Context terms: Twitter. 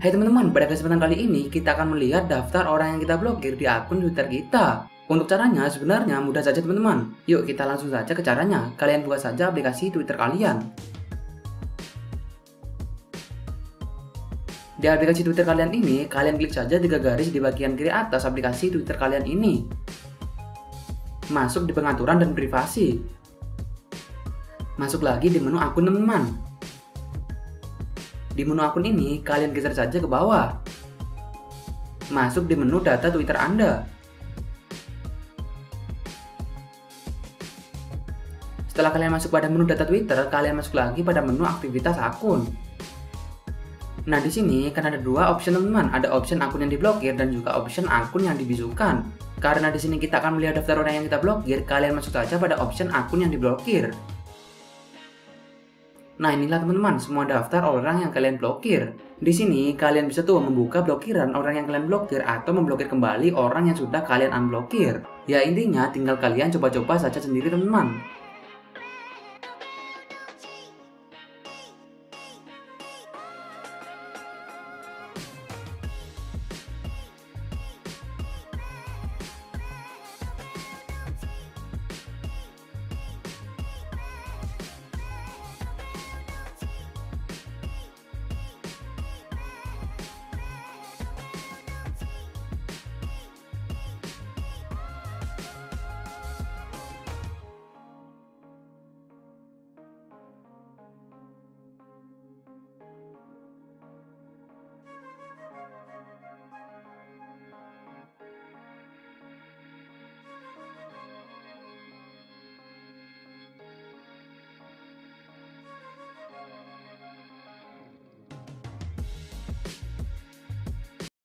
Hai teman-teman, pada kesempatan kali ini kita akan melihat daftar orang yang kita blokir di akun Twitter kita. Untuk caranya sebenarnya mudah saja teman-teman. Yuk kita langsung saja ke caranya. Kalian buka saja aplikasi Twitter kalian. Di aplikasi Twitter kalian ini, kalian klik saja 3 garis di bagian kiri atas aplikasi Twitter kalian ini. Masuk di pengaturan dan privasi. Masuk lagi di menu akun teman-teman. Di menu akun ini, kalian geser saja ke bawah. Masuk di menu data Twitter Anda. Setelah kalian masuk pada menu data Twitter, kalian masuk lagi pada menu aktivitas akun. Nah, di sini kan ada 2 option teman-teman, ada option akun yang diblokir dan juga option akun yang dibisukan. Karena di sini kita akan melihat daftar orang yang kita blokir, kalian masuk saja pada option akun yang diblokir. Nah, inilah teman-teman semua daftar orang yang kalian blokir. Di sini kalian bisa tuh membuka blokiran orang yang kalian blokir atau memblokir kembali orang yang sudah kalian unblokir. Ya intinya tinggal kalian coba-coba saja sendiri teman-teman.